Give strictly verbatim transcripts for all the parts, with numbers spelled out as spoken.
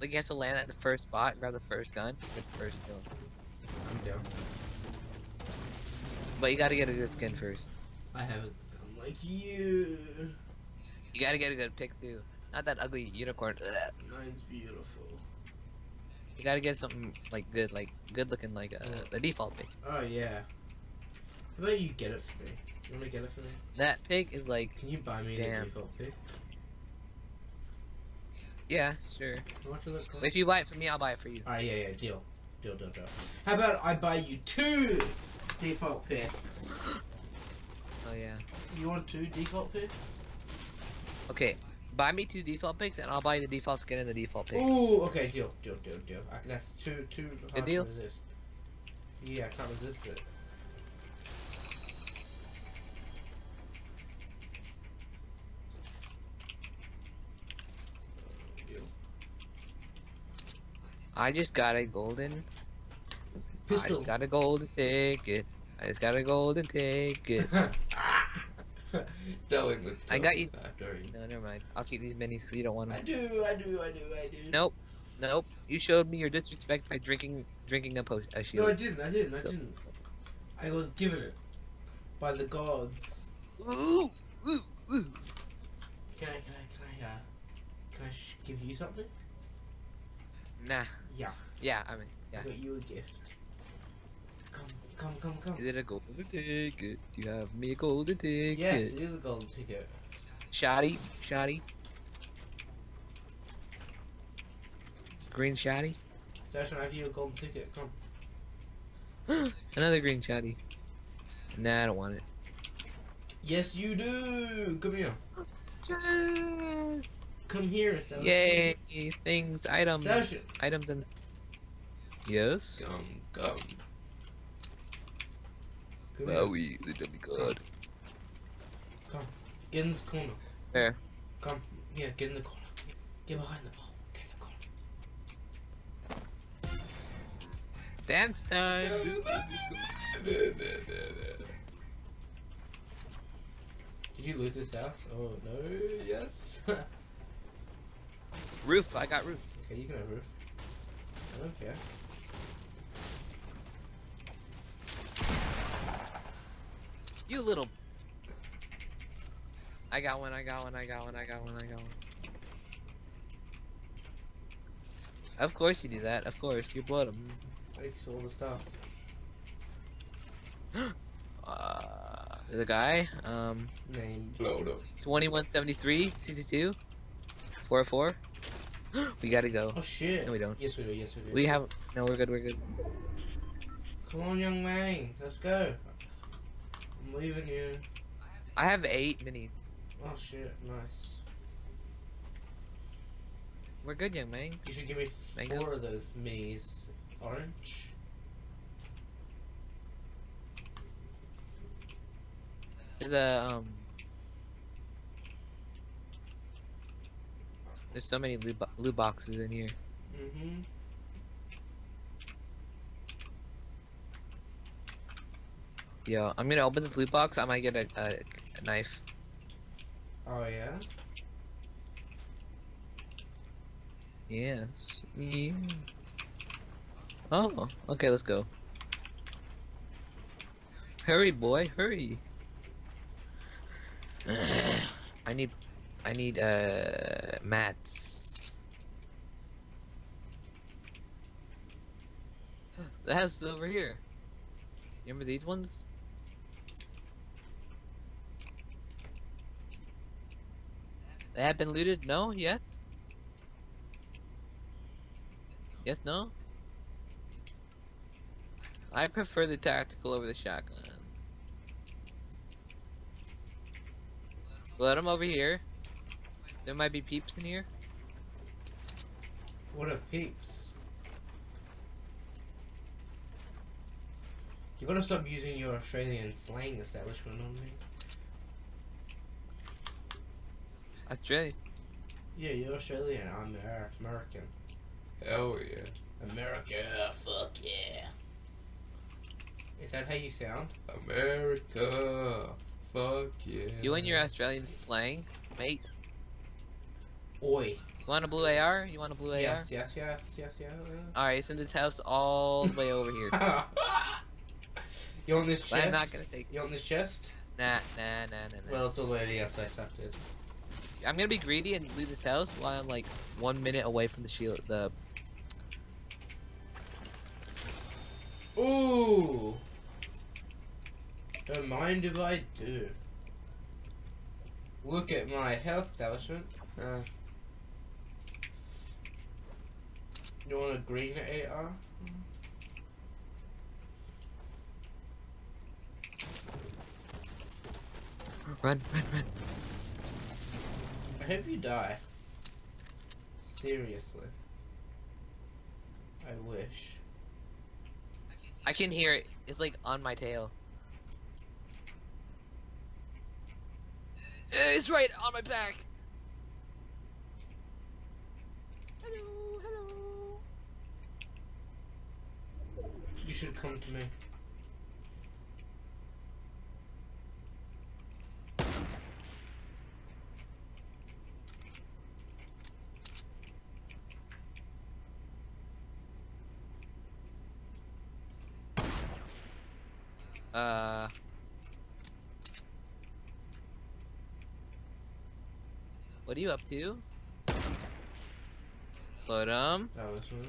Like, you have to land at the first spot, grab the first gun, get the first kill. I'm down. But you gotta get a good skin first. I have a gun like you. You gotta get a good pick too. Not that ugly unicorn. Ugh. Mine's beautiful. You gotta get something like good, like good looking, like uh, the default pick. Oh yeah. How about you get it for me? You wanna get it for me? That pick is like. Can you buy me damn. the default pick? Yeah, sure. If you buy it for me, I'll buy it for you. Alright, yeah, yeah, deal. Deal, deal, deal. How about I buy you two default picks? Oh, yeah. You want two default picks? Okay, buy me two default picks and I'll buy you the default skin and the default pick. Ooh, okay, deal, deal, deal, deal. I, that's too, too hard Good deal? to resist. Yeah, I can't resist it. I just got a golden pistol. I just got a golden ticket. I just got a golden ticket. Telling I got you. Factory. No, never mind. I'll keep these minis because you don't want them. I do, I do, I do, I do. Nope, nope. You showed me your disrespect by drinking, drinking a, a shield. No, I didn't. I didn't. I so. didn't. I was given it by the gods. Ooh, ooh, ooh. Can I, can I, can I, uh, can I sh give you something? Nah. Yeah. Yeah, I mean, yeah. I got you a gift. Come, come, come, come. Is it a golden ticket? Do you have me a golden ticket? Yes, it is a golden ticket. Shoddy, shoddy. Green shoddy. Josh, I have you a golden ticket. Come. Another green shoddy. Nah, I don't want it. Yes, you do. Come here. Just... Come here, Sasha. Yay! Things, items, Sasha. items, and yes. Come, come. come Maui, the demigod. Come, get in this corner. There. Come, yeah, get in the corner. Get behind the ball. Get in the corner. Dance time. Did you lose this house? Oh no! Yes. Roof, I got roof. Okay, you can have roof. I don't care. You little. I got one, I got one, I got one, I got one, I got one. Of course you do that, of course. You bought him. Takes all the stuff. uh, the guy, um. Name. twenty-one seventy-three, sixty-two, four oh four. We gotta go. Oh shit. No, we don't. Yes, we do. Yes, we do. We have. No, we're good. We're good. Come on, young man. Let's go. I'm leaving you. I have eight minis. Oh shit. Nice. We're good, young man. You should give me Mango. four of those minis. Orange. There's a um. There's so many loot, bo loot boxes in here. Mm-hmm. Yo, I'm gonna open this loot box. I might get a, a, a knife. Oh yeah. Yes. Yeah. Oh. Okay, let's go. Hurry, boy, hurry. I need. I need, uh, mats. The house is over here. You remember these ones? They have been looted? No? Yes? Yes, no? I prefer the tactical over the shotgun. Let them over here. There might be peeps in here. What are peeps? You gotta stop using your Australian slang establishment on me. Australian? Yeah, you're Australian. I'm American. Hell yeah. America, fuck yeah. Is that how you sound? America, fuck yeah. You and your Australian slang, mate? Oi. You want a blue A R? You want a blue A R? Yes, yes, yes, yes, yes. Alright, send this house all the way over here. You want this chest? But I'm not gonna take. You want this chest? Nah, nah, nah, nah, nah. Well, it's all the way to the outside, accepted. I'm gonna be greedy and leave this house while I'm like one minute away from the shield. The. Ooh. Don't mind if I do. Look at my health establishment. Uh, you want a green A R? Run, run, run. I hope you die. Seriously. I wish. I can hear it. It's like on my tail. It's right on my back. Hello, hello. You should come to me. Uh. What are you up to? Floatum. That was one.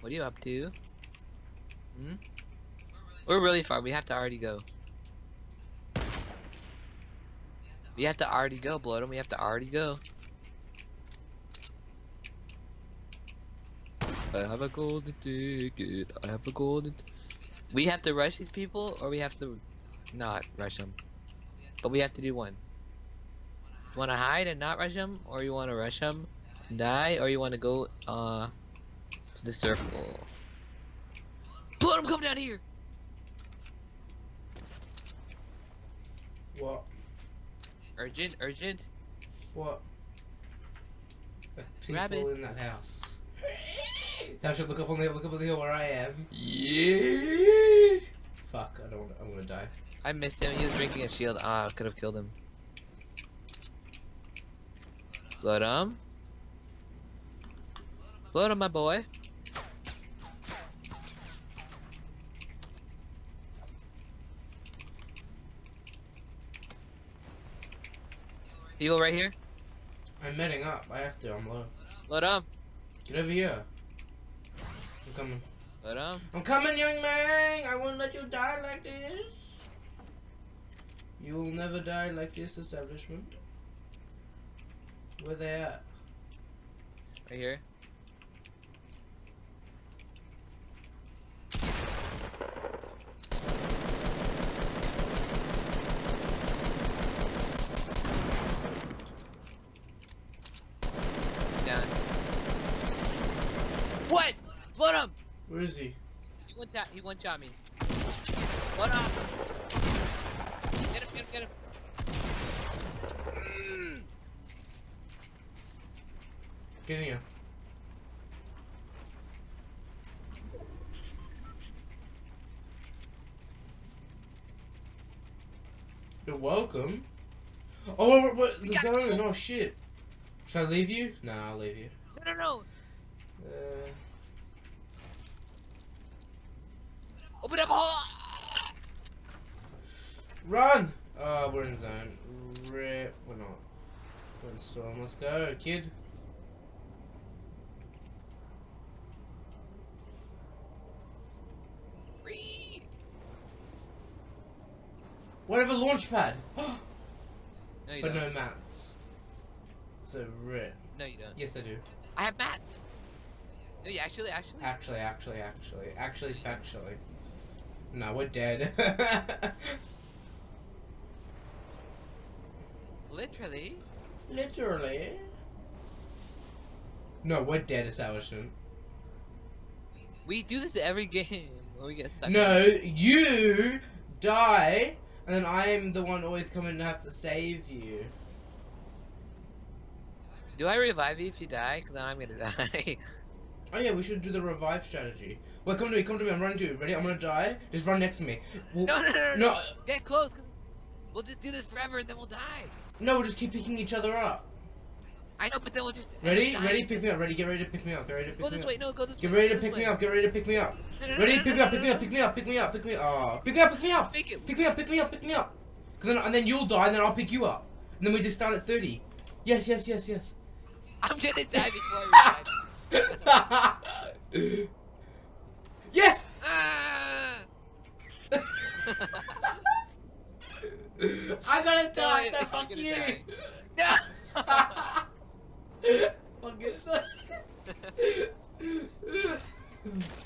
What are you up to? Hmm? We're really, We're really far. We have to already go. We have to already go, Bloatum. We have to already go. I have a golden ticket. I have a golden ticket. We have to rush these people, or we have to not rush them. But we have to do one. You want to hide and not rush them, or you want to rush them and die, or you want to go uh to the circle. Blood, I'm coming down here. What? Urgent, urgent. What? The people Rabbit. in that house. Thou should look up on the hill, look up on the hill where I am. Yeah. Fuck, I don't wanna, I'm gonna die. I missed him, he was drinking a shield. Ah, I could have killed him. Bloatum. Bloatum, my boy. Eagle right here. I'm medding up, I have to, I'm low. Bloatum. Get over here. I'm coming. But, um, I'm coming, young man! I won't let you die like this! You will never die like this, establishment. Where they at? Right here. Where is he? He went that. He went shot me. What up? Get him! Get him! Get him! Mm. Get in here. You're welcome. Oh, what? The zone. Oh shit. Should I leave you? Nah, I'll leave you. No, no, no. Uh. Open up a hole! Run! Oh, we're in zone. Rip. We're not. We're in storm. Let's go, kid. Wee! Whatever launch pad! no, you but don't. no mats. So rip. No, you don't. Yes, I do. I have mats! No, you actually, actually? Actually, actually, actually. Actually, factually. No, we're dead. Literally. Literally. No, we're dead, establishment. We do this every game when we get stuck. No, you die, and then I am the one always coming and have to save you. Do I revive you if you die? Because then I'm gonna die. Oh yeah, we should do the revive strategy. Well, come to me, come to me, I'm running to you. Ready? I'm gonna die. Just run next to me. We'll... No, no, no, no, no. Get close, cause we'll just do this forever and then we'll die. No, we'll just keep picking each other up. I know, but then we'll just ready, ready, pick me up, ready, get ready to pick me up, get ready to pick go me up. Go this way, no, go this get way. Get ready to pick way. me up, get ready to pick me up. No, no, ready, no, no, pick no, me no, up, pick no, me no. up, pick me up, pick me up, pick me up. Oh, pick me up, pick me up, pick me up, pick me up, pick me up, pick me up. Cause then, and then you'll die, and then I'll pick you up, and then we just start at thirty. Yes, yes, yes, yes. I'm gonna die before I revive. Yes. Uh... I'm gonna die. No, fuck you. Die. No. Fuck it.